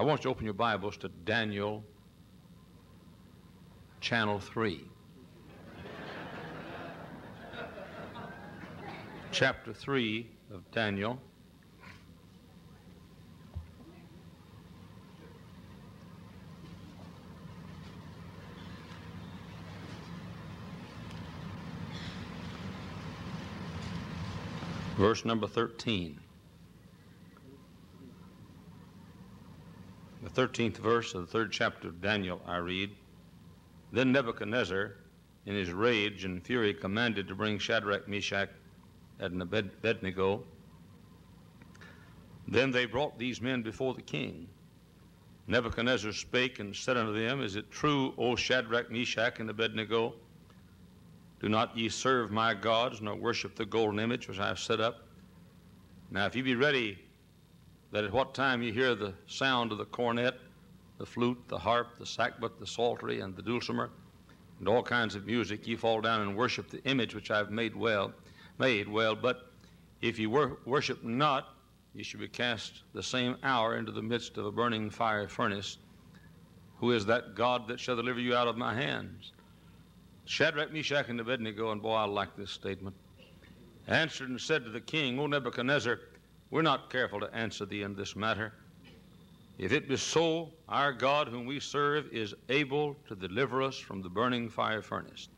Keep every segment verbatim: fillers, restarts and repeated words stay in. I want you to open your Bibles to Daniel channel three. Chapter three of Daniel. Verse number thirteen. The thirteenth verse of the third chapter of Daniel, I read, "Then Nebuchadnezzar, in his rage and fury, commanded to bring Shadrach, Meshach, and Abednego. Then they brought these men before the king. Nebuchadnezzar spake and said unto them, Is it true, O Shadrach, Meshach, and Abednego? Do not ye serve my gods, nor worship the golden image which I have set up? Now if ye be ready, that at what time ye hear the sound of the cornet, the flute, the harp, the sackbut, the psaltery, and the dulcimer, and all kinds of music, ye fall down and worship the image which I have made well, made well. But if ye wor worship not, ye shall be cast the same hour into the midst of a burning fire furnace. Who is that God that shall deliver you out of my hands? Shadrach, Meshach, and Abednego," and boy, I like this statement, "answered and said to the king, O Nebuchadnezzar, we're not careful to answer thee in this matter. If it be so, our God whom we serve is able to deliver us from the burning fire furnace.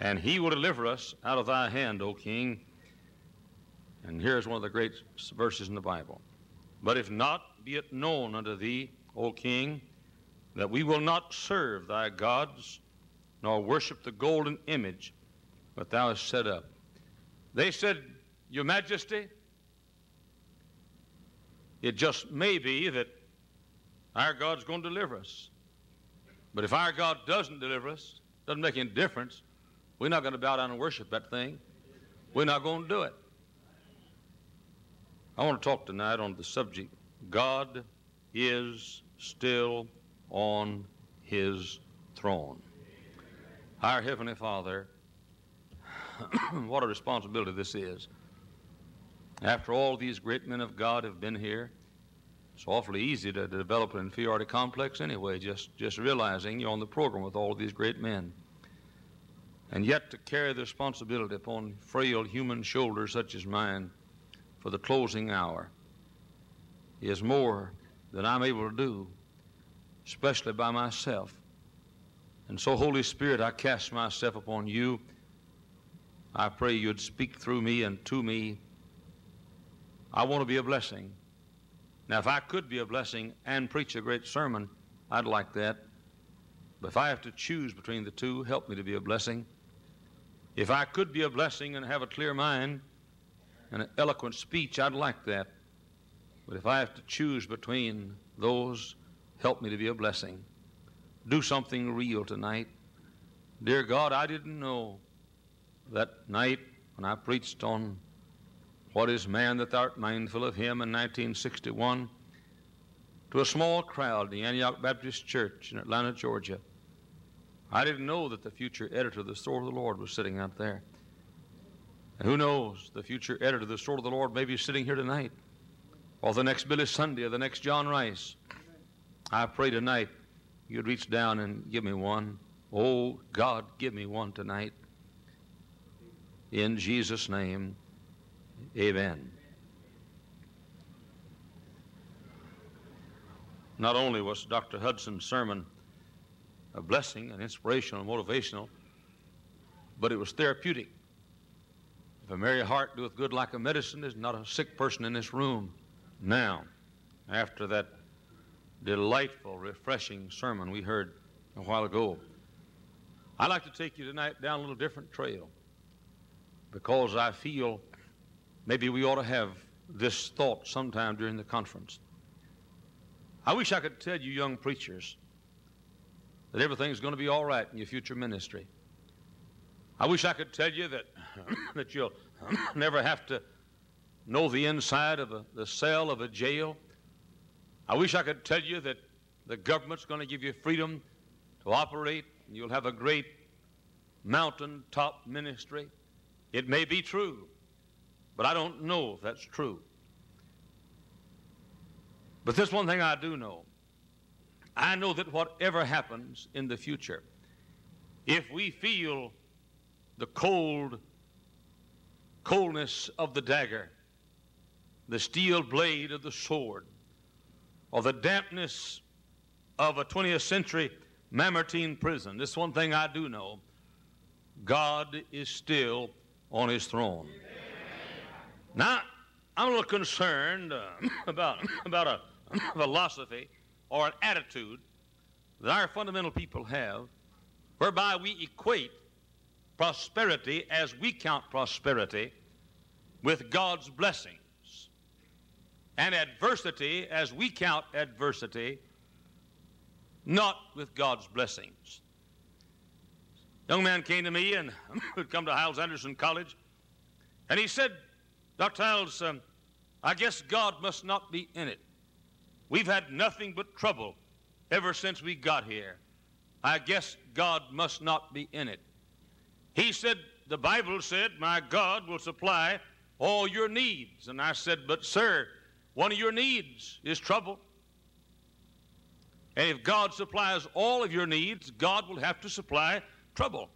And he will deliver us out of thy hand, O king." And here's one of the great verses in the Bible. "But if not, be it known unto thee, O king, that we will not serve thy gods, nor worship the golden image that thou hast set up." They said, "Your Majesty, it just may be that our God's going to deliver us. But if our God doesn't deliver us, doesn't make any difference, we're not going to bow down and worship that thing. We're not going to do it." I want to talk tonight on the subject, God is still on his throne. Our Heavenly Father, what a responsibility this is. After all, these great men of God have been here. It's awfully easy to, to develop an inferiority complex anyway, just, just realizing you're on the program with all these great men. And yet to carry the responsibility upon frail human shoulders such as mine for the closing hour is more than I'm able to do, especially by myself. And so, Holy Spirit, I cast myself upon you. I pray you'd speak through me and to me. I want to be a blessing. Now, if I could be a blessing and preach a great sermon, I'd like that. But if I have to choose between the two, help me to be a blessing. If I could be a blessing and have a clear mind and an eloquent speech, I'd like that. But if I have to choose between those, help me to be a blessing. Do something real tonight. Dear God, I didn't know that night when I preached on what is man that thou art mindful of him in nineteen sixty-one to a small crowd in the Antioch Baptist Church in Atlanta, Georgia. I didn't know that the future editor of the Sword of the Lord was sitting out there. And who knows, the future editor of the Sword of the Lord may be sitting here tonight, or the next Billy Sunday, or the next John Rice. I pray tonight you'd reach down and give me one. Oh, God, give me one tonight. In Jesus' name, amen. Not only was Doctor Hudson's sermon a blessing and inspirational and motivational, but it was therapeutic. If a merry heart doeth good like a medicine, there's not a sick person in this room. Now, after that delightful, refreshing sermon we heard a while ago, I'd like to take you tonight down a little different trail, because I feel maybe we ought to have this thought sometime during the conference. I wish I could tell you young preachers that everything's going to be all right in your future ministry. I wish I could tell you that, that you'll never have to know the inside of a, the cell of a jail. I wish I could tell you that the government's going to give you freedom to operate, and you'll have a great mountaintop ministry. It may be true, but I don't know if that's true. But this one thing I do know. I know that whatever happens in the future, if we feel the cold, coldness of the dagger, the steel blade of the sword, or the dampness of a twentieth century Mamertine prison, this one thing I do know, God is still on his throne. Amen. Now, I'm a little concerned uh, about, about a philosophy or an attitude that our fundamental people have whereby we equate prosperity, as we count prosperity, with God's blessings, and adversity, as we count adversity, not with God's blessings. Young man came to me and had come to Hyles-Anderson College, and he said, "Doctor Tiles, um, I guess God must not be in it. We've had nothing but trouble ever since we got here. I guess God must not be in it." He said, "The Bible said, 'My God will supply all your needs.'" And I said, "But sir, one of your needs is trouble. And if God supplies all of your needs, God will have to supply trouble."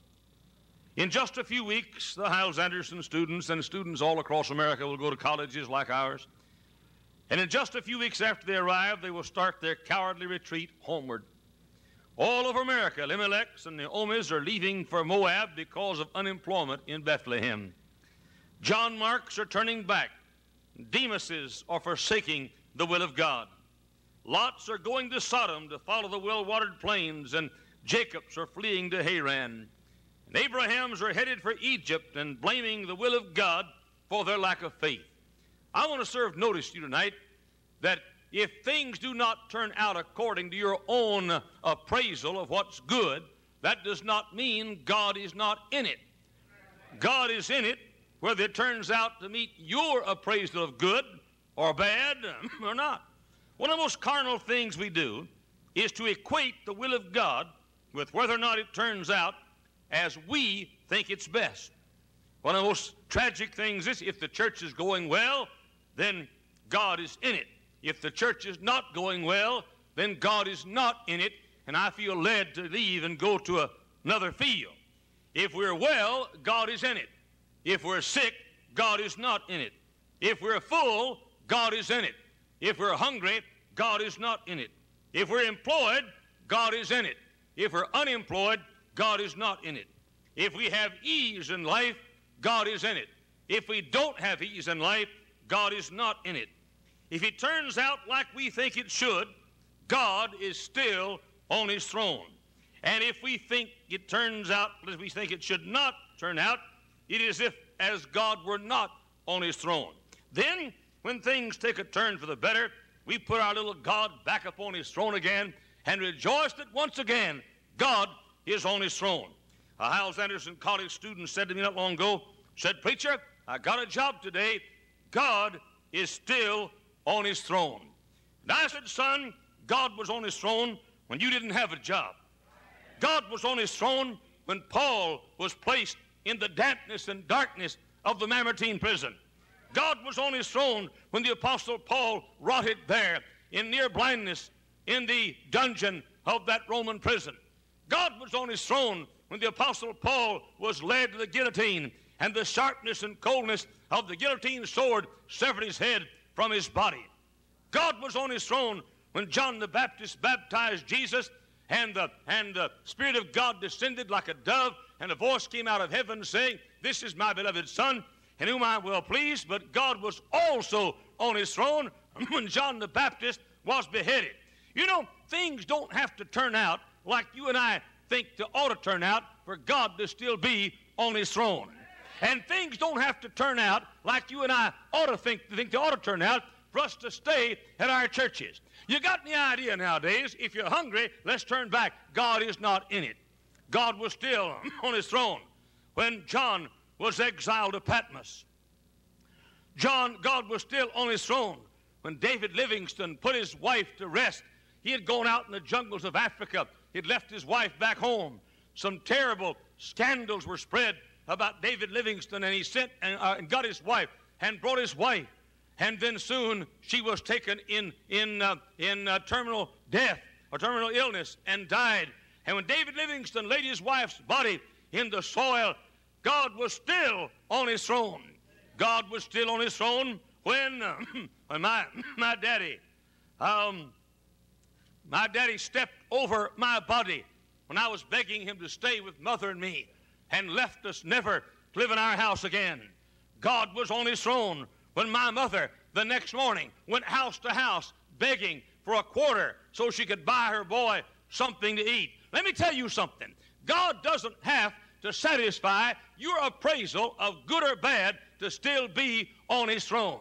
In just a few weeks, the Hyles-Anderson students and students all across America will go to colleges like ours. And in just a few weeks after they arrive, they will start their cowardly retreat homeward. All over America, Elimelechs and Naomis are leaving for Moab because of unemployment in Bethlehem. John Marks are turning back. Demases are forsaking the will of God. Lots are going to Sodom to follow the well-watered plains, and Jacobs are fleeing to Haran. And Abrahams are headed for Egypt and blaming the will of God for their lack of faith. I want to serve notice to you tonight that if things do not turn out according to your own appraisal of what's good, that does not mean God is not in it. God is in it whether it turns out to meet your appraisal of good or bad or not. One of the most carnal things we do is to equate the will of God with whether or not it turns out as we think it's best. One of the most tragic things is if the church is going well, then God is in it. If the church is not going well, then God is not in it, and I feel led to leave and go to a, another field. If we're well, God is in it. If we're sick, God is not in it. If we're full, God is in it. If we're hungry, God is not in it. If we're employed, God is in it. If we're unemployed, God is not in it. If we have ease in life, God is in it. If we don't have ease in life, God is not in it. If it turns out like we think it should, God is still on his throne. And if we think it turns out as we think it should not turn out, it is if as God were not on his throne. Then, when things take a turn for the better, we put our little God back upon his throne again and rejoice that once again God is on his throne. A Hyles-Anderson College student said to me not long ago, said, "Preacher, I got a job today. God is still on his throne." And I said, "Son, God was on his throne when you didn't have a job. God was on his throne when Paul was placed in the dampness and darkness of the Mamertine prison. God was on his throne when the Apostle Paul rotted there in near blindness in the dungeon of that Roman prison. God was on his throne when the Apostle Paul was led to the guillotine and the sharpness and coldness of the guillotine sword severed his head from his body. God was on his throne when John the Baptist baptized Jesus and the, and the Spirit of God descended like a dove and a voice came out of heaven saying, 'This is my beloved Son, in whom I am well pleased.' But God was also on his throne when John the Baptist was beheaded." You know, things don't have to turn out like you and I think they ought to turn out for God to still be on his throne. And things don't have to turn out like you and I ought to think, think they ought to turn out for us to stay at our churches. You got the idea nowadays, if you're hungry, let's turn back. God is not in it. God was still on his throne when John was exiled to Patmos. John, God was still on his throne when David Livingstone put his wife to rest. He had gone out in the jungles of Africa. He had left his wife back home. Some terrible scandals were spread about David Livingstone, and he sent and, uh, and got his wife and brought his wife. And then soon she was taken in, in, uh, in uh, terminal death. or terminal illness and died. And when David Livingstone laid his wife's body in the soil, God was still on his throne. God was still on his throne when, uh, when my, my daddy, um, my daddy stepped over my body when I was begging him to stay with mother and me and left us never to live in our house again. God was on his throne when my mother the next morning went house to house begging for a quarter so she could buy her boy something to eat. Let me tell you something. God doesn't have to satisfy your appraisal of good or bad to still be on his throne.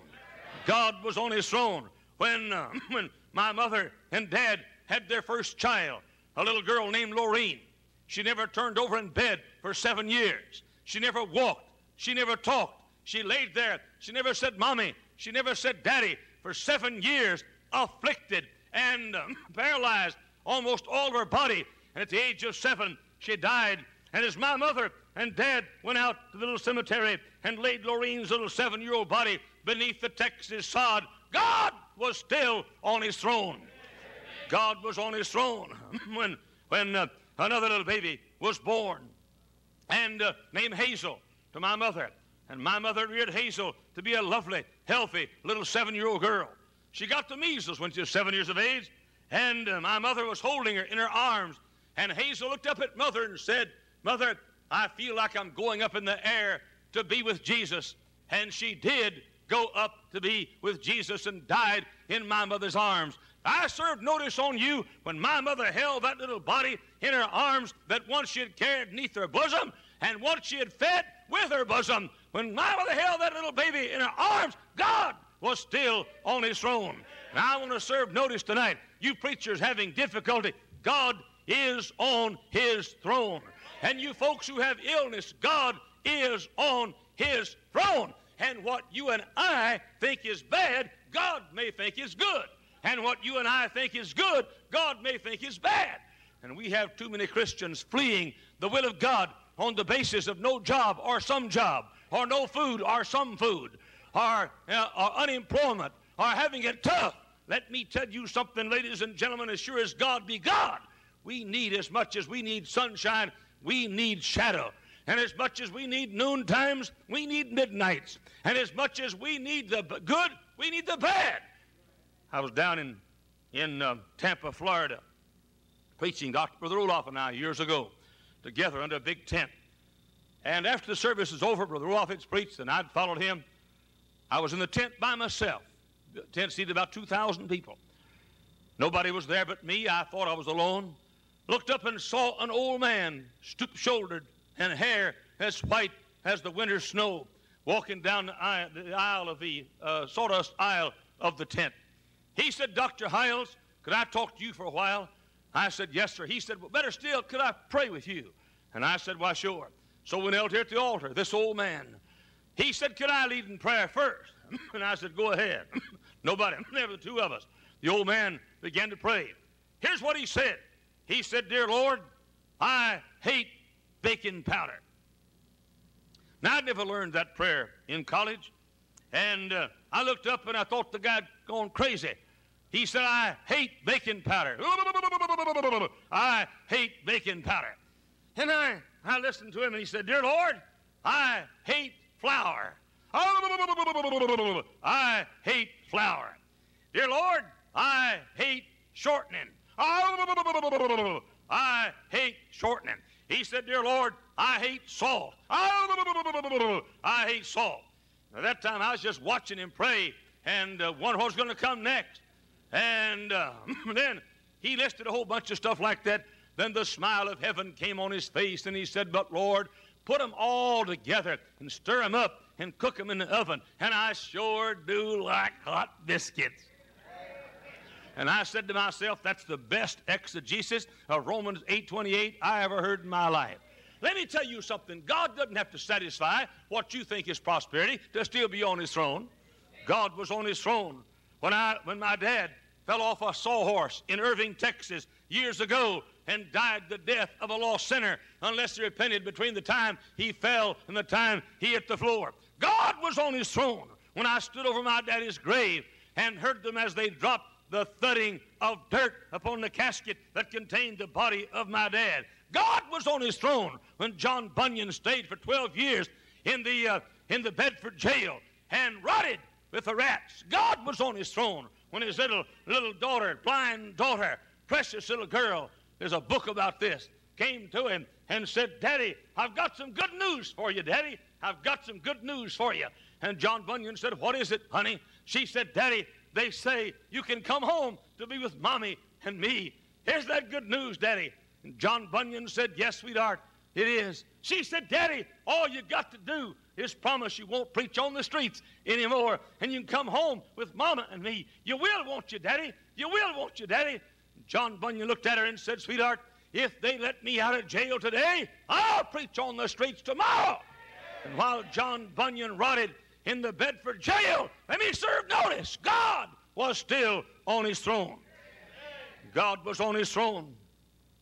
God was on his throne when, uh, when my mother and dad had their first child, a little girl named Loreen. She never turned over in bed for seven years. She never walked. She never talked. She laid there. She never said mommy. She never said daddy for seven years, afflicted and uh, paralyzed almost all of her body. And at the age of seven, she died. And as my mother and dad went out to the little cemetery and laid Loreen's little seven-year-old body beneath the Texas sod, God was still on his throne. God was on his throne when, when uh, another little baby was born and uh, named Hazel to my mother. And my mother reared Hazel to be a lovely, healthy little seven-year-old girl. She got the measles when she was seven years of age, and uh, my mother was holding her in her arms. And Hazel looked up at mother and said, "Mother, I feel like I'm going up in the air to be with Jesus." And she did go up to be with Jesus and died in my mother's arms. I served notice on you when my mother held that little body in her arms that once she had carried neath her bosom and once she had fed with her bosom. When my mother held that little baby in her arms, God was still on his throne. And I want to serve notice tonight. You preachers having difficulty, God is on his throne. And you folks who have illness, God is on his throne. And what you and I think is bad, God may think is good. And what you and I think is good, God may think is bad. And we have too many Christians fleeing the will of God on the basis of no job or some job, or no food or some food, or, uh, or unemployment, or having it tough. Let me tell you something, ladies and gentlemen, as sure as God be God, we need as much as we need sunshine, we need shadow. And as much as we need noon times, we need midnights. And as much as we need the good, we need the bad. I was down in, in uh, Tampa, Florida, preaching Doctor Brother Roloff and I years ago together under a big tent. And after the service was over, Brother Roloff had preached, and I'd followed him. I was in the tent by myself. The tent seated about two thousand people. Nobody was there but me. I thought I was alone. Looked up and saw an old man, stoop-shouldered, and hair as white as the winter snow, walking down the aisle, the aisle of the uh, sawdust aisle of the tent. He said, "Doctor Hyles, could I talk to you for a while?" I said, "Yes, sir." He said, "Well, better still, could I pray with you?" And I said, "Why, sure." So we knelt here at the altar, this old man. He said, "Could I lead in prayer first?" And I said, "Go ahead." Nobody, never the two of us. The old man began to pray. Here's what he said. He said, "Dear Lord, I hate baking powder." Now, I never learned that prayer in college, and uh, I looked up and I thought the guy had gone crazy. He said, "I hate baking powder. I hate baking powder." And I, I listened to him, and he said, "Dear Lord, I hate flour. I hate flour. Dear Lord, I hate shortening. I hate shortening." He said, "Dear Lord, I hate salt. I hate salt." Now, that time I was just watching him pray and uh, wondering what was going to come next. And uh, then he listed a whole bunch of stuff like that. Then the smile of heaven came on his face, and he said, "But, Lord, put them all together and stir them up and cook them in the oven. And I sure do like hot biscuits." And I said to myself, that's the best exegesis of Romans eight twenty-eight I ever heard in my life. Let me tell you something. God doesn't have to satisfy what you think is prosperity to still be on his throne. God was on his throne. When, I, when my dad fell off a sawhorse in Irving, Texas years ago and died the death of a lost sinner unless he repented between the time he fell and the time he hit the floor. God was on his throne. When I stood over my daddy's grave and heard them as they dropped the thudding of dirt upon the casket that contained the body of my dad. God was on his throne when John Bunyan stayed for twelve years in the, uh, in the Bedford jail and rotted with the rats. God was on his throne when his little, little daughter, blind daughter, precious little girl, there's a book about this, came to him and said, Daddy, I've got some good news for you, Daddy. I've got some good news for you. And John Bunyan said, What is it, honey? She said, Daddy, they say you can come home to be with Mommy and me. Here's that good news, Daddy. And John Bunyan said, Yes, sweetheart, it is. She said, Daddy, all you got to do is promise you won't preach on the streets anymore, and you can come home with Mama and me. You will, won't you, Daddy? You will, won't you, Daddy? And John Bunyan looked at her and said, Sweetheart, if they let me out of jail today, I'll preach on the streets tomorrow. And while John Bunyan rotted in the Bedford jail, let me serve notice, God was still on his throne. God was on his throne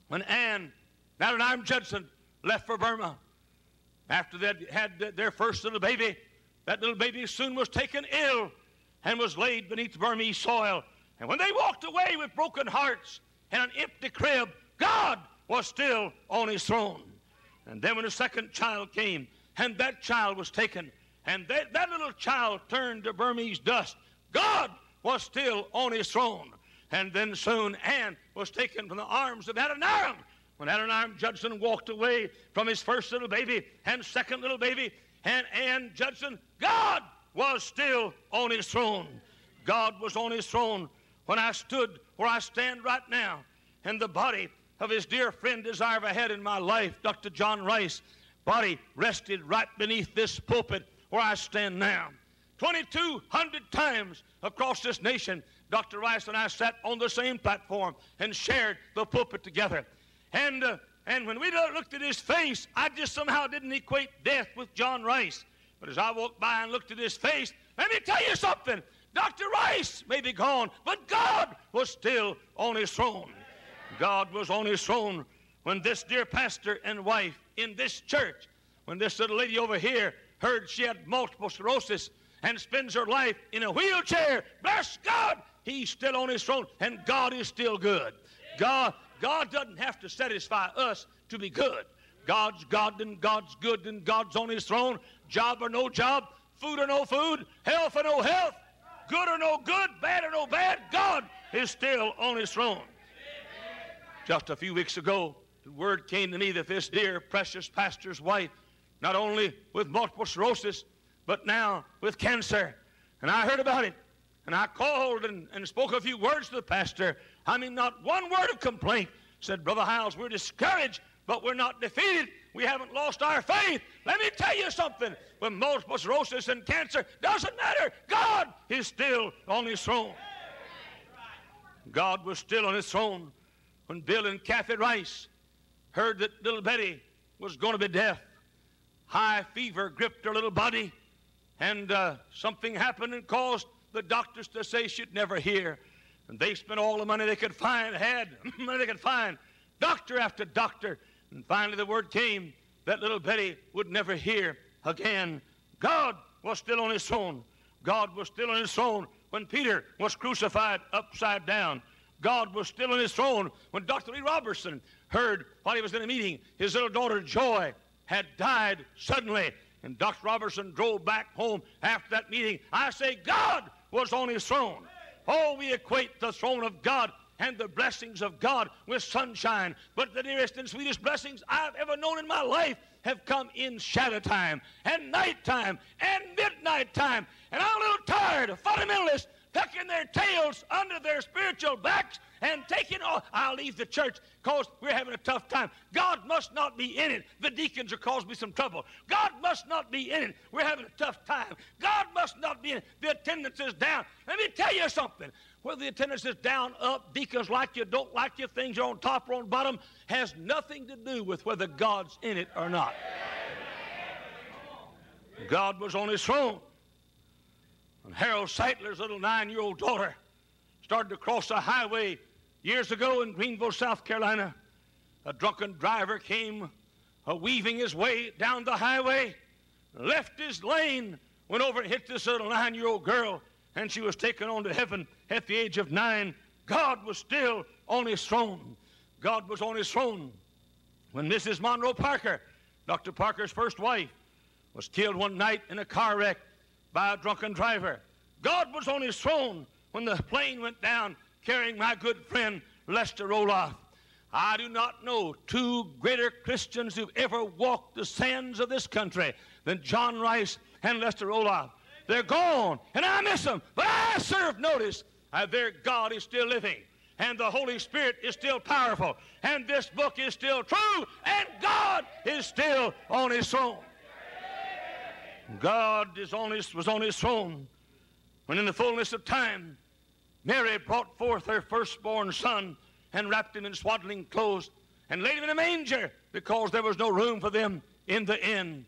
when Anne and Adoniram Judson left for Burma. After they had their first little baby, that little baby soon was taken ill and was laid beneath Burmese soil. And when they walked away with broken hearts and an empty crib, God was still on his throne. And then when the second child came, and that child was taken, and that, that little child turned to Burmese dust, God was still on his throne. And then soon Anne was taken from the arms of Adoniram. When Adoniram Judson walked away from his first little baby and second little baby and Anne Judson, God was still on his throne. God was on his throne when I stood where I stand right now, and the body of his dear friend, desire I had in my life, Doctor John Rice, body rested right beneath this pulpit where I stand now. twenty-two hundred times across this nation, Doctor Rice and I sat on the same platform and shared the pulpit together. And, uh, and when we looked at his face, I just somehow didn't equate death with John Rice. But as I walked by and looked at his face, let me tell you something. Doctor Rice may be gone, but God was still on his throne. God was on his throne when this dear pastor and wife in this church, when this little lady over here heard she had multiple sclerosis and spends her life in a wheelchair, bless God, he's still on his throne, and God is still good. God, God doesn't have to satisfy us to be good. God's God, and God's good, and God's on his throne. Job or no job, food or no food, health or no health, good or no good, bad or no bad, God is still on his throne. Just a few weeks ago, the word came to me that this dear, precious pastor's wife, not only with multiple sclerosis, but now with cancer. And I heard about it, and I called and, and spoke a few words to the pastor. I mean, not one word of complaint. Said, Brother Hiles, we're discouraged, but we're not defeated. We haven't lost our faith. Let me tell you something. With multiple sclerosis and cancer, doesn't matter. God is still on his throne. God was still on his throne when Bill and Kathy Rice heard that little Betty was going to be deaf. High fever gripped her little body, and uh, something happened and caused the doctors to say she'd never hear. And they spent all the money they could find, had money they could find, doctor after doctor. And finally the word came that little Betty would never hear again. God was still on his throne. God was still on his throne when Peter was crucified upside down. God was still on his throne when Doctor Lee Roberson heard while he was in a meeting his little daughter Joy had died suddenly, and Doctor Roberson drove back home after that meeting. I say God was on his throne. Oh, we equate the throne of God and the blessings of God with sunshine, but the dearest and sweetest blessings I've ever known in my life have come in shadow time and night time and midnight time, and I'm a little tired of fundamentalists tucking their tails under their spiritual backs and taking off. I'll leave the church because we're having a tough time. God must not be in it. The deacons are causing me some trouble. God must not be in it. We're having a tough time. God must not be in it. The attendance is down. Let me tell you something. Whether the attendance is down, up, deacons like you, don't like you, things are on top or on bottom, has nothing to do with whether God's in it or not. God was on his throne when Harold Seitler's little nine-year-old daughter started to cross a highway years ago in Greenville, South Carolina. A drunken driver came a weaving his way down the highway, left his lane, went over and hit this little nine-year-old girl and she was taken on to heaven at the age of nine, God was still on his throne. God was on his throne. When Missus Monroe Parker, Doctor Parker's first wife, was killed one night in a car wreck by a drunken driver, God was on his throne when the plane went down carrying my good friend Lester Roloff. I do not know two greater Christians who've ever walked the sands of this country than John Rice and Lester Roloff. They're gone, and I miss them, but I serve notice that their God is still living, and the Holy Spirit is still powerful, and this book is still true, and God is still on his throne. God is on his, was on his throne when in the fullness of time, Mary brought forth her firstborn son and wrapped him in swaddling clothes and laid him in a manger because there was no room for them in the inn.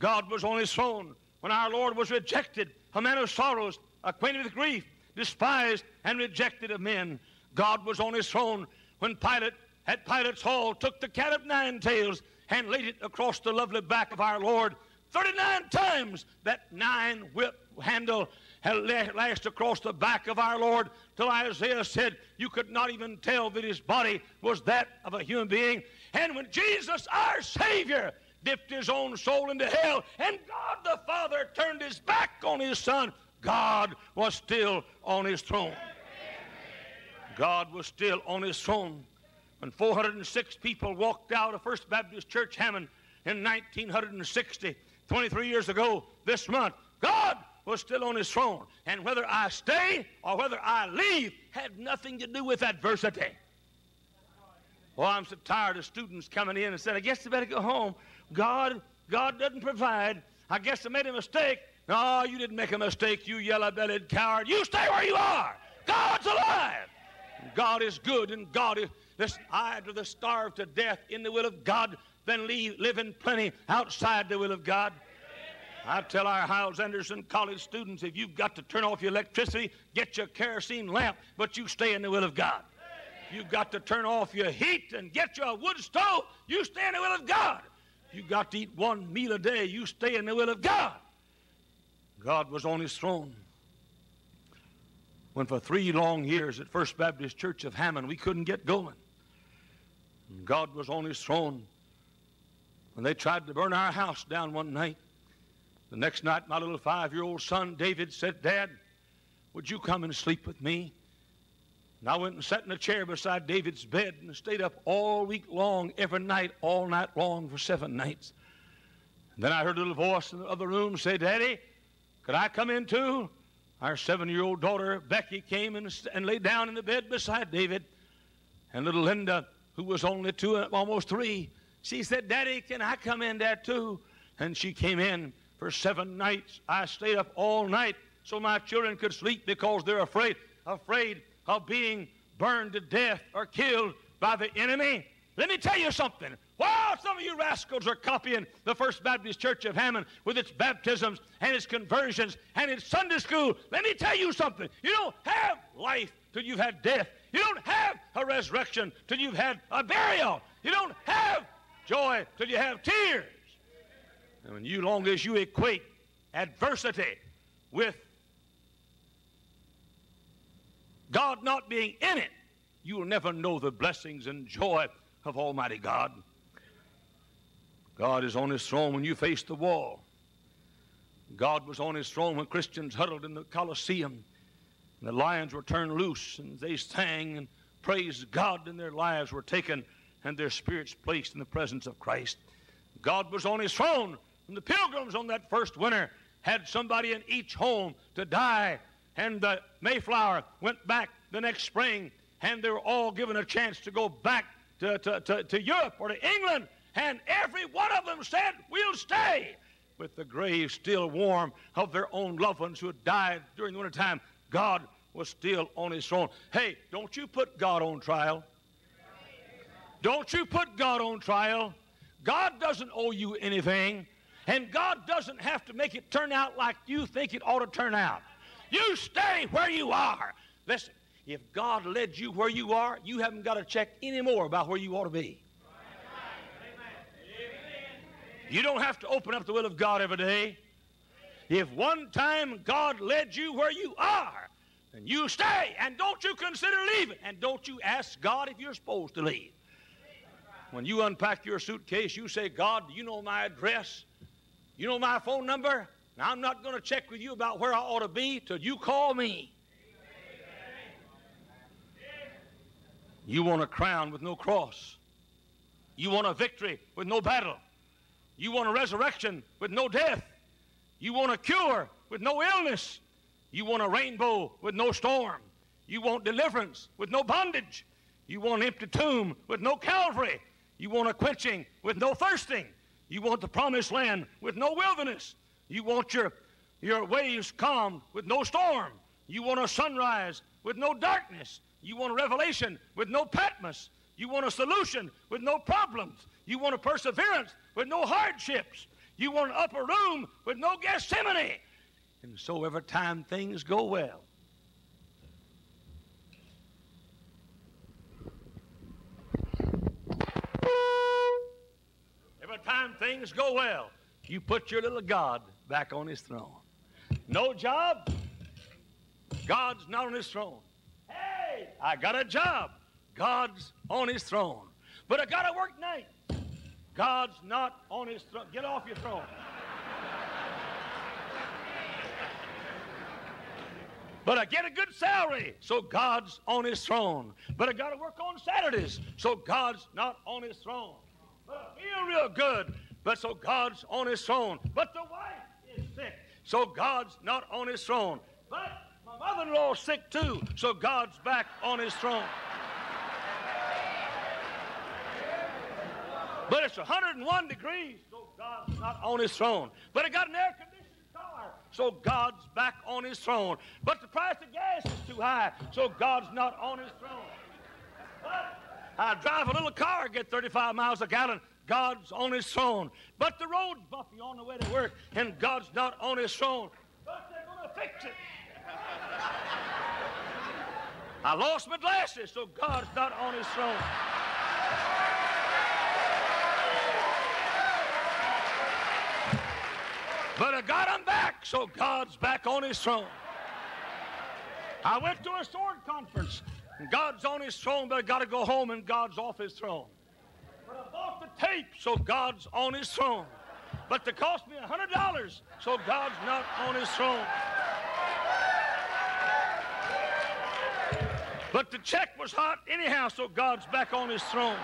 God was on his throne when our Lord was rejected, a man of sorrows, acquainted with grief, despised and rejected of men. God was on his throne when Pilate at Pilate's hall took the cat of nine tails and laid it across the lovely back of our Lord. Thirty-nine times that nine whip handle had lashed across the back of our Lord till Isaiah said you could not even tell that his body was that of a human being. And when Jesus, our Savior, dipped his own soul into hell and God the Father turned his back on his Son, God was still on his throne. God was still on his throne. When four hundred six people walked out of First Baptist Church, Hammond, in nineteen sixty, twenty-three years ago this month, God was still on his throne. And whether I stay or whether I leave had nothing to do with adversity. Oh, I'm so tired of students coming in and saying, I guess I better go home. God, God doesn't provide. I guess I made a mistake. No, you didn't make a mistake, you yellow-bellied coward. You stay where you are. God's alive. God is good, and God is, listen, I'd rather starve to death in the will of God than leave, live in plenty outside the will of God. I tell our Hyles-Anderson College students, if you've got to turn off your electricity, get your kerosene lamp, but you stay in the will of God. If you've got to turn off your heat and get your wood stove, you stay in the will of God. If you've got to eat one meal a day, you stay in the will of God. God was on his throne. When for three long years at First Baptist Church of Hammond, we couldn't get going. And God was on his throne. When they tried to burn our house down one night, the next night my little five-year-old son, David, said, Dad, would you come and sleep with me? And I went and sat in a chair beside David's bed and stayed up all week long, every night, all night long for seven nights. And then I heard a little voice in the other room say, Daddy, could I come in too? Our seven-year-old daughter, Becky, came and, and lay down in the bed beside David. And little Linda, who was only two, almost three, she said, Daddy, can I come in there too? And she came in for seven nights. I stayed up all night so my children could sleep because they're afraid, afraid of being burned to death or killed by the enemy. Let me tell you something. While some of you rascals are copying the First Baptist Church of Hammond with its baptisms and its conversions and its Sunday school, let me tell you something. You don't have life till you've had death. You don't have a resurrection till you've had a burial. You don't have joy till you have tears. And when you, long as you equate adversity with God not being in it, you will never know the blessings and joy of Almighty God. God is on his throne when you face the wall. God was on his throne when Christians huddled in the Colosseum and the lions were turned loose and they sang and praised God and their lives were taken and their spirits placed in the presence of Christ. God was on his throne when the Pilgrims on that first winter had somebody in each home to die, and the Mayflower went back the next spring, and they were all given a chance to go back to, to, to, to Europe or to England, and every one of them said, we'll stay, with the graves still warm of their own loved ones who had died during the wintertime. God was still on his throne. Hey, don't you put God on trial. Don't you put God on trial. God doesn't owe you anything, and God doesn't have to make it turn out like you think it ought to turn out. You stay where you are. Listen, if God led you where you are, you haven't got to check anymore about where you ought to be. You don't have to open up the will of God every day. If one time God led you where you are, then you stay, and don't you consider leaving, and don't you ask God if you're supposed to leave. When you unpack your suitcase, you say, God, you know my address, you know my phone number, and I'm not going to check with you about where I ought to be till you call me. You want a crown with no cross. You want a victory with no battle. You want a resurrection with no death. You want a cure with no illness. You want a rainbow with no storm. You want deliverance with no bondage. You want an empty tomb with no Calvary. You want a quenching with no thirsting. You want the promised land with no wilderness. You want your, your waves calmed with no storm. You want a sunrise with no darkness. You want a revelation with no Patmos. You want a solution with no problems. You want a perseverance with no hardships. You want an upper room with no Gethsemane. And so every time things go well. Every time things go well, you put your little God back on his throne. No job, God's not on his throne. Hey, I got a job. God's on his throne. But I got to work night. God's not on his throne. Get off your throne. But I get a good salary, so God's on his throne. But I got to work on Saturdays, so God's not on his throne. But I feel real good, but so God's on his throne. But the wife is sick, so God's not on his throne. But my mother-in-law's sick too, so God's back on his throne. But it's one hundred and one degrees, so God's not on his throne. But I got an air conditioner. So God's back on his throne. But the price of gas is too high, so God's not on his throne. But I drive a little car, get thirty-five miles a gallon, God's on his throne. But the road's bumpy on the way to work, and God's not on his throne. But they're going to fix it. I lost my glasses, so God's not on his throne. But I got him back, so God's back on his throne. I went to a sword conference, and God's on his throne, but I got to go home, and God's off his throne. But I bought the tape, so God's on his throne. But they cost me one hundred dollars, so God's not on his throne. But the check was hot anyhow, so God's back on his throne.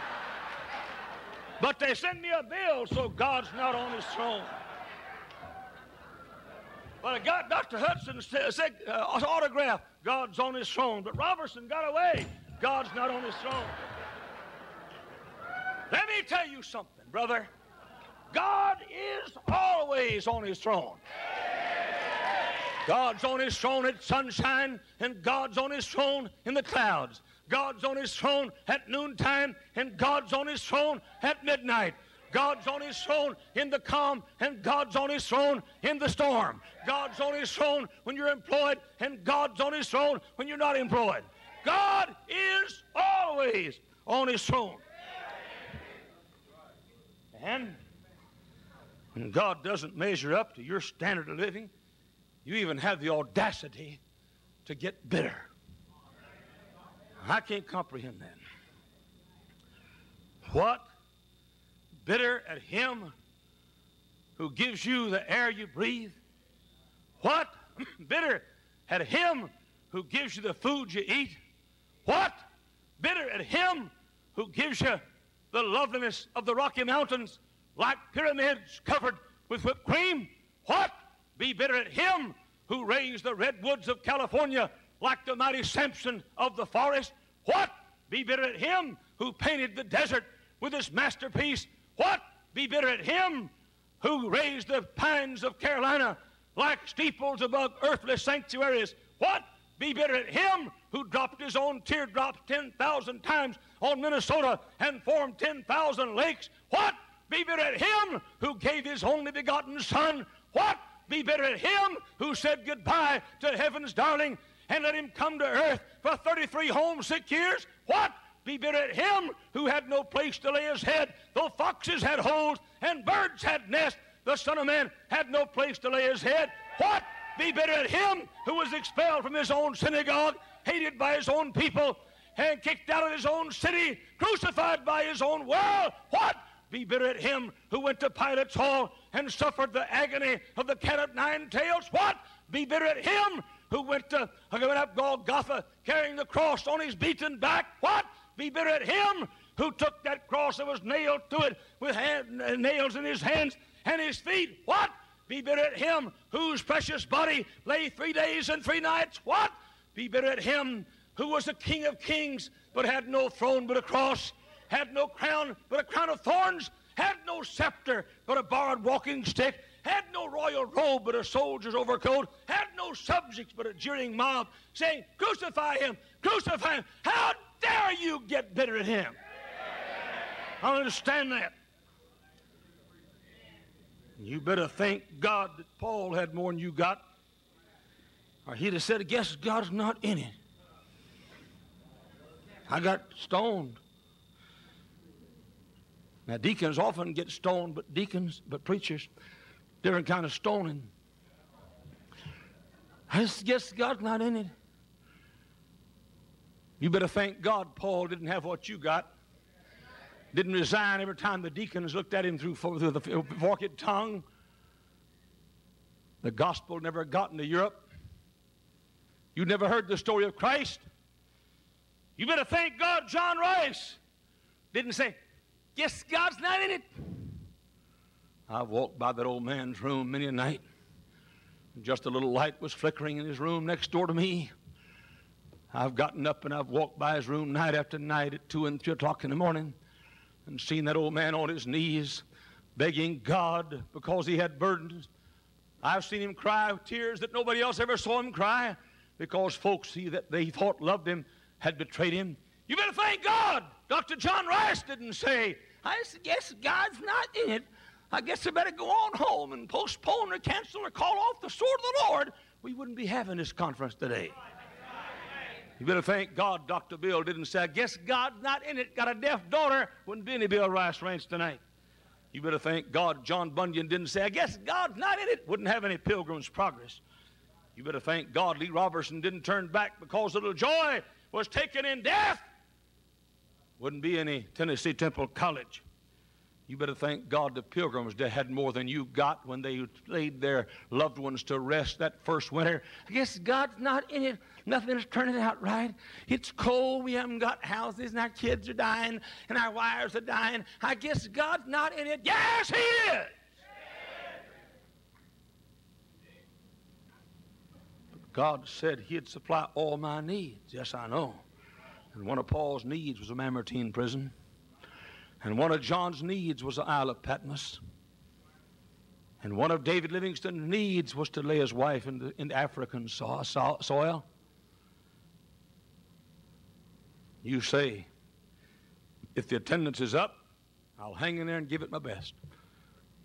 But they sent me a bill, so God's not on his throne. But I got Doctor Hudson's uh, autograph. God's on his throne. But Robertson got away. God's not on his throne. Let me tell you something, brother. God is always on his throne. God's on his throne at sunshine, and God's on his throne in the clouds. God's on his throne at noontime, and God's on his throne at midnight. God's on his throne in the calm, and God's on his throne in the storm. God's on his throne when you're employed, and God's on his throne when you're not employed. God is always on his throne. And when God doesn't measure up to your standard of living, you even have the audacity to get bitter. I can't comprehend that. What? Bitter at him who gives you the air you breathe? What? Bitter at him who gives you the food you eat? What? Bitter at him who gives you the loveliness of the Rocky Mountains like pyramids covered with whipped cream? What? Be bitter at him who raised the redwoods of California like the mighty Samson of the forest? What? Be bitter at him who painted the desert with his masterpiece? What? Be bitter at him who raised the pines of Carolina like steeples above earthly sanctuaries. What? Be bitter at him who dropped his own teardrops ten thousand times on Minnesota and formed ten thousand lakes. What? Be bitter at him who gave his only begotten son. What? Be bitter at him who said goodbye to heaven's darling and let him come to earth for thirty-three homesick years. What? Be bitter at him who had no place to lay his head, though foxes had holes and birds had nests. the Son of Man had no place to lay his head. What? Be bitter at him who was expelled from his own synagogue, hated by his own people, and kicked out of his own city, crucified by his own world. What? Be bitter at him who went to Pilate's hall and suffered the agony of the cat of nine tails. What? Be bitter at him who went, to, who went up Golgotha carrying the cross on his beaten back. What? Be bitter at him who took that cross that was nailed to it with hand, uh, nails in his hands and his feet. What? Be bitter at him whose precious body lay three days and three nights. What? Be bitter at him who was the King of kings, but had no throne but a cross, had no crown but a crown of thorns, had no scepter but a borrowed walking stick, had no royal robe but a soldier's overcoat, had no subjects but a jeering mob, saying, "Crucify him! Crucify him!" How dare you get bitter at him? I don't understand that. You better thank God that Paul had more than you got, or he'd have said, I guess God's not in it. I got stoned. Now, deacons often get stoned, but deacons, but preachers, different kind of stoning. I just guess God's not in it. You better thank God Paul didn't have what you got. Didn't resign every time the deacons looked at him through, through the forked tongue. The gospel never got into Europe. You never heard the story of Christ. You better thank God John Rice didn't say, guess God's not in it. I've walked by that old man's room many a night. Just a little light was flickering in his room next door to me. I've gotten up and I've walked by his room night after night at two and three o'clock in the morning, and seen that old man on his knees begging God because he had burdens. I've seen him cry tears that nobody else ever saw him cry because folks he, that they thought loved him had betrayed him. You better thank God. Doctor John Rice didn't say, I guess God's not in it. I guess I better go on home and postpone or cancel or call off the sword of the Lord. We wouldn't be having this conference today. You better thank God Doctor Bill didn't say, I guess God's not in it. Got a deaf daughter. Wouldn't be any Bill Rice Ranch tonight. You better thank God John Bunyan didn't say, I guess God's not in it. Wouldn't have any Pilgrim's Progress. You better thank God Lee Roberson didn't turn back because little Joy was taken in death. Wouldn't be any Tennessee Temple College. You better thank God the Pilgrims that had more than you got when they laid their loved ones to rest that first winter. I guess God's not in it. Nothing is turning out right. It's cold. We haven't got houses, and our kids are dying, and our wives are dying. I guess God's not in it. Yes, He is. But God said He'd supply all my needs. Yes, I know. And one of Paul's needs was a Mamertine prison. And one of John's needs was the Isle of Patmos. And one of David Livingstone's needs was to lay his wife in, the, in African so, so, soil. You say, if the attendance is up, I'll hang in there and give it my best.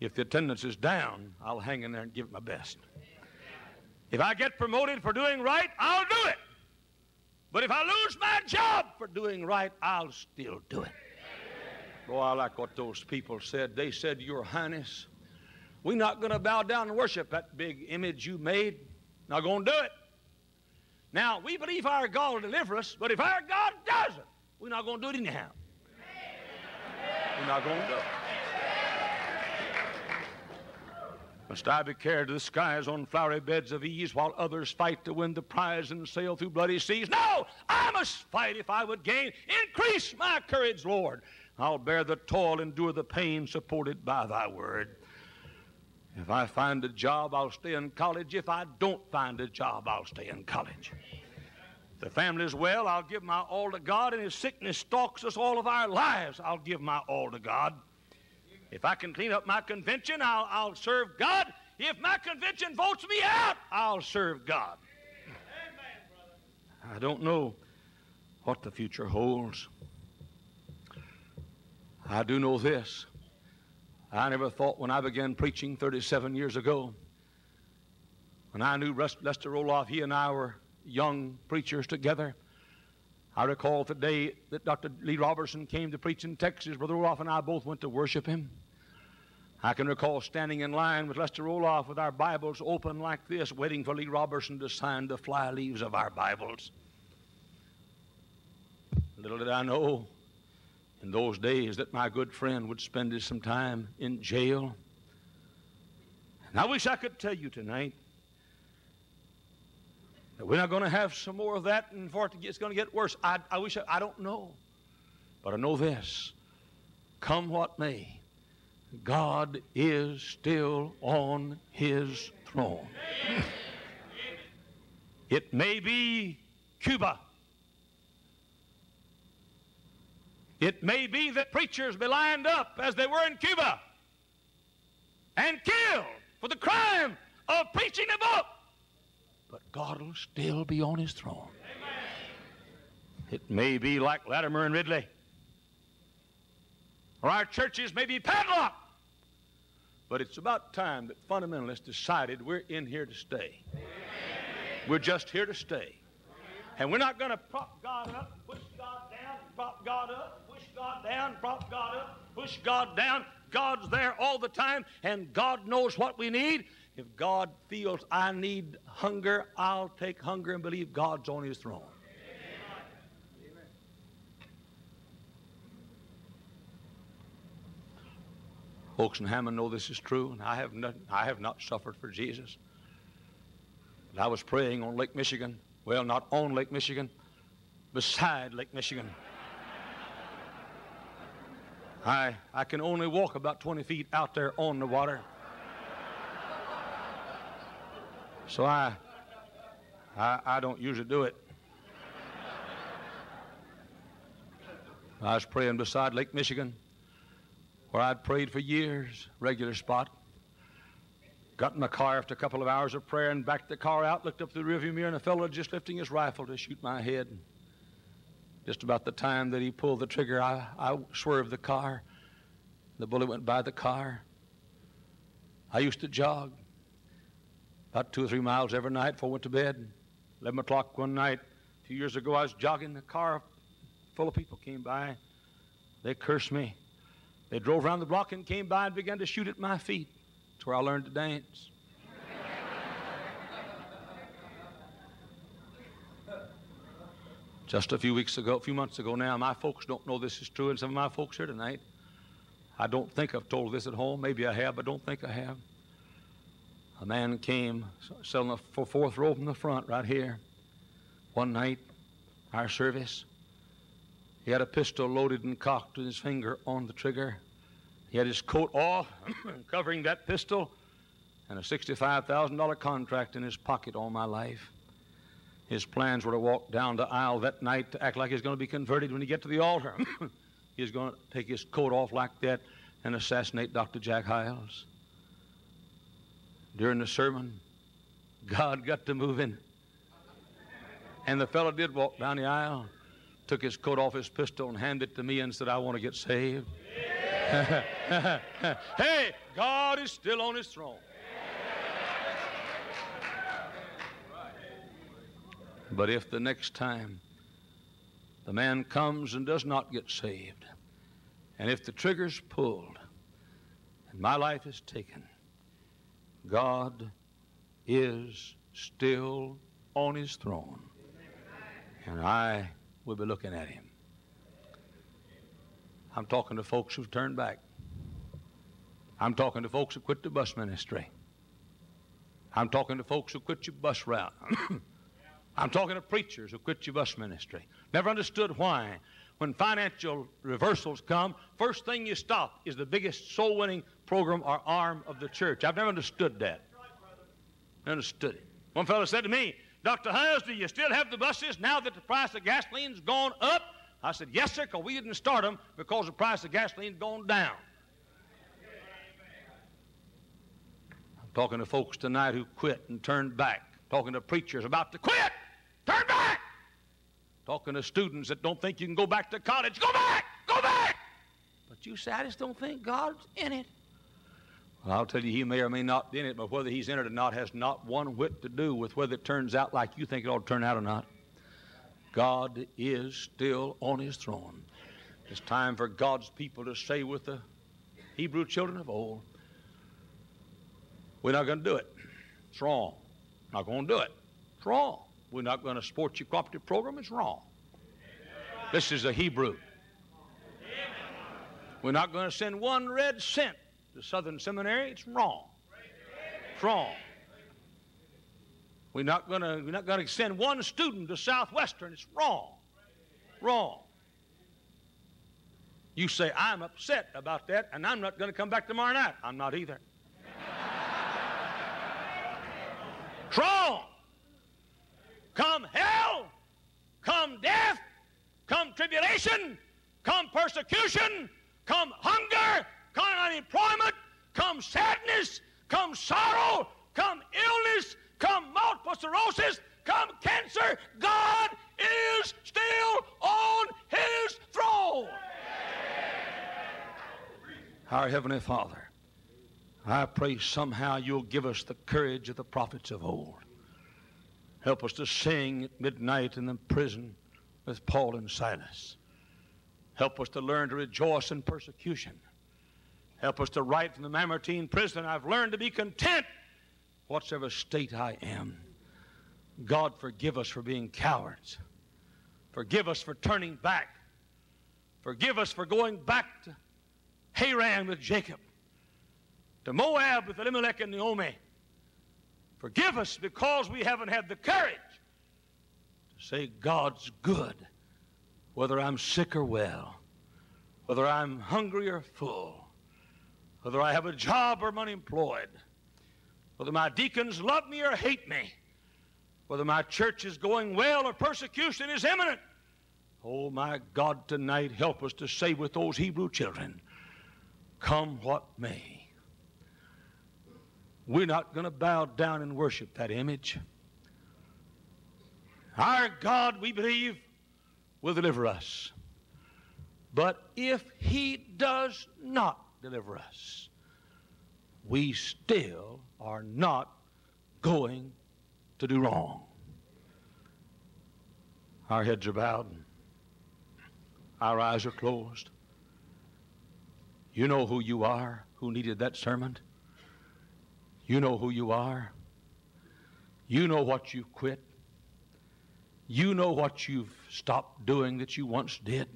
If the attendance is down, I'll hang in there and give it my best. If I get promoted for doing right, I'll do it. But if I lose my job for doing right, I'll still do it. Boy, I like what those people said. They said, Your Highness, we're not going to bow down and worship that big image you made. Not going to do it. Now, we believe our God will deliver us, but if our God doesn't, we're not going to do it anyhow. We're not going to do it. Must I be carried to the skies on flowery beds of ease while others fight to win the prize and sail through bloody seas? No, I must fight if I would gain. Increase my courage, Lord. I'll bear the toil, endure the pain, supported by thy word. If I find a job, I'll stay in college. If I don't find a job, I'll stay in college. If the family's well, I'll give my all to God, and if sickness stalks us all of our lives, I'll give my all to God. If I can clean up my convention, I'll, I'll serve God. If my convention votes me out, I'll serve God. I don't know what the future holds. I do know this. I never thought when I began preaching thirty-seven years ago, when I knew Lester Roloff, he and I were young preachers together. I recall the day that Doctor Lee Roberson came to preach in Texas. Brother Roloff and I both went to worship him. I can recall standing in line with Lester Roloff with our Bibles open like this, waiting for Lee Roberson to sign the fly leaves of our Bibles. Little did I know in those days that my good friend would spend some time in jail. And I wish I could tell you tonight that we're not going to have some more of that, and for it to get, it's going to get worse. I, I wish I, I don't know, but I know this. Come what may, God is still on his throne. Amen. It may be Cuba. It may be that preachers be lined up as they were in Cuba and killed for the crime of preaching the book. But God will still be on his throne. Amen. It may be like Latimer and Ridley. Or our churches may be padlocked. But it's about time that fundamentalists decided we're in here to stay. Amen. We're just here to stay. And we're not going to prop God up, push God down, prop God up, push God down, prop God up, push God down. God's there all the time, and God knows what we need. If God feels I need hunger, I'll take hunger and believe God's on his throne. Amen. Folks in Hammond know this is true, and I have not, I have not suffered for Jesus. But I was praying on Lake Michigan. Well, not on Lake Michigan, beside Lake Michigan. I, I can only walk about twenty feet out there on the water. So I, I, I don't usually do it. I was praying beside Lake Michigan, where I'd prayed for years, regular spot. Got in my car after a couple of hours of prayer and backed the car out, looked up through the rearview mirror, and a fellow just lifting his rifle to shoot my head. Just about the time that he pulled the trigger, I, I swerved the car. The bullet went by the car. I used to jog about two or three miles every night before I went to bed. eleven o'clock one night, a few years ago, I was jogging. The car full of people came by. They cursed me. They drove around the block and came by and began to shoot at my feet. That's where I learned to dance. Just a few weeks ago, a few months ago now, my folks don't know this is true, and some of my folks here tonight, I don't think I've told this at home. Maybe I have, but I don't think I have. A man came selling a fourth row from the front right here one night, our service. He had a pistol loaded and cocked with his finger on the trigger. He had his coat off, covering that pistol, and a sixty-five thousand dollar contract in his pocket all my life. His plans were to walk down the aisle that night to act like he's going to be converted when he gets to the altar. He's going to take his coat off like that and assassinate Doctor Jack Hiles. During the sermon, God got to moving. And the fellow did walk down the aisle, took his coat off his pistol and handed it to me and said, "I want to get saved." Yeah. Hey, God is still on his throne. But if the next time the man comes and does not get saved, and if the trigger's pulled and my life is taken, God is still on his throne, and I will be looking at him. I'm talking to folks who've turned back. I'm talking to folks who quit the bus ministry. I'm talking to folks who quit your bus route. I'm talking to preachers who quit your bus ministry. Never understood why. When financial reversals come, first thing you stop is the biggest soul-winning program or arm of the church. I've never understood that. Never understood it. One fellow said to me, "Doctor Hiles, do you still have the buses now that the price of gasoline's gone up?" I said, "Yes, sir, because we didn't start them because the price of gasoline had gone down." I'm talking to folks tonight who quit and turned back. Talking to preachers about to quit, turn back. Talking to students that don't think you can go back to college, go back, go back. But you say, "I just don't think God's in it." Well, I'll tell you, he may or may not be in it, but whether he's in it or not has not one whit to do with whether it turns out like you think it ought to turn out or not. God is still on his throne. It's time for God's people to say with the Hebrew children of old, We're not going to do it. It's wrong. Not going to do it. It's wrong. We're not going to support your cooperative program. It's wrong. This is a Hebrew. We're not going to send one red cent to Southern Seminary. It's wrong. It's wrong. We're not going to we're not going to send one student to Southwestern. It's wrong. Wrong. You say, I'm upset about that, and I'm not going to come back tomorrow night. I'm not either. It's wrong. Come hell, come death, come tribulation, come persecution, come hunger, come unemployment, come sadness, come sorrow, come illness, come multiple sclerosis, come cancer, God is still on his throne. Our Heavenly Father, I pray somehow you'll give us the courage of the prophets of old. Help us to sing at midnight in the prison with Paul and Silas. Help us to learn to rejoice in persecution. Help us to write from the Mamertine prison, I've learned to be content whatsoever state I am. God, forgive us for being cowards. Forgive us for turning back. Forgive us for going back to Haran with Jacob, to Moab with Elimelech and Naomi. Forgive us because we haven't had the courage to say God's good, whether I'm sick or well, whether I'm hungry or full, whether I have a job or I'm unemployed, whether my deacons love me or hate me, whether my church is going well or persecution is imminent. Oh, my God, tonight help us to say with those Hebrew children, come what may. We're not going to bow down and worship that image. Our God, we believe, will deliver us. But if he does not deliver us, we still are not going to do wrong. Our heads are bowed. Our eyes are closed. You know who you are, who needed that sermon. You know who you are. You know what you've quit. You know what you've stopped doing that you once did.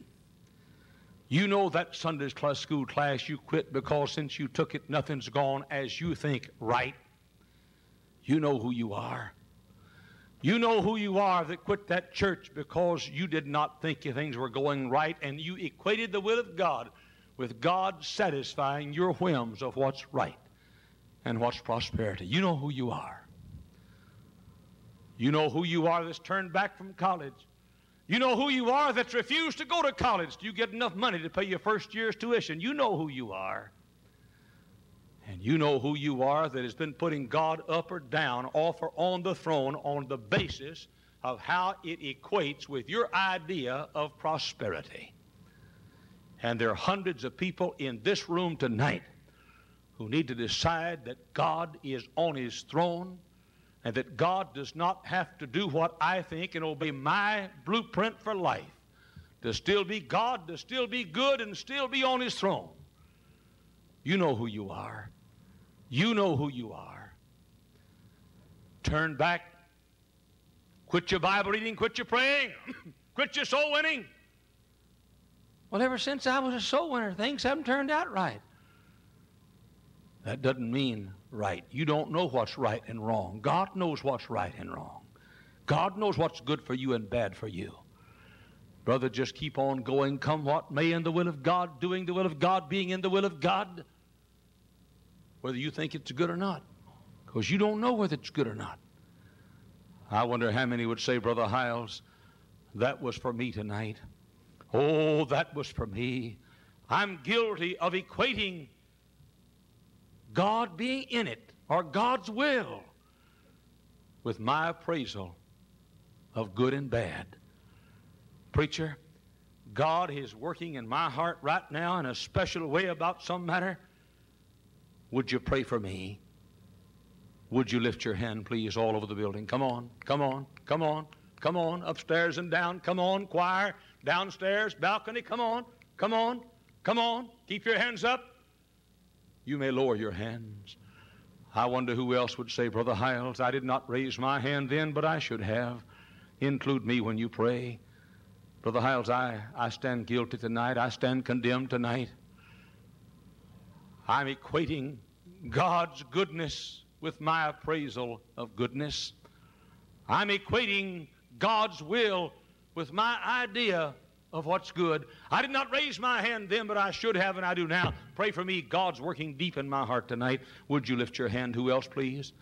You know that Sunday class, school class you quit because since you took it, nothing's gone as you think right. You know who you are. You know who you are that quit that church because you did not think things were going right and you equated the will of God with God satisfying your whims of what's right and what's prosperity. You know who you are. You know who you are that's turned back from college. You know who you are that's refused to go to college. Do you get enough money to pay your first year's tuition? You know who you are. And you know who you are that has been putting God up or down, off or on the throne, on the basis of how it equates with your idea of prosperity. And there are hundreds of people in this room tonight who need to decide that God is on his throne and that God does not have to do what I think and obey my blueprint for life, to still be God, to still be good, and still be on his throne. You know who you are. You know who you are. Turn back. Quit your Bible reading. Quit your praying. Quit your soul winning. Well, ever since I was a soul winner, things haven't turned out right. That doesn't mean right. You don't know what's right and wrong. God knows what's right and wrong. God knows what's good for you and bad for you. Brother, just keep on going, come what may, in the will of God, doing the will of God, being in the will of God, whether you think it's good or not, because you don't know whether it's good or not. I wonder how many would say, Brother Hiles, that was for me tonight. Oh, that was for me. I'm guilty of equating God being in it, or God's will, with my appraisal of good and bad. Preacher, God is working in my heart right now in a special way about some matter. Would you pray for me? Would you lift your hand, please, all over the building? Come on, come on, come on, come on, upstairs and down, come on, choir, downstairs, balcony, come on, come on, come on, keep your hands up. You may lower your hands. I wonder who else would say, Brother Hiles, I did not raise my hand then, but I should have. Include me when you pray. Brother Hiles, I, I stand guilty tonight. I stand condemned tonight. I'm equating God's goodness with my appraisal of goodness. I'm equating God's will with my idea of what's good. I did not raise my hand then, but I should have, and I do now. Pray for me. God's working deep in my heart tonight. Would you lift your hand? Who else, please?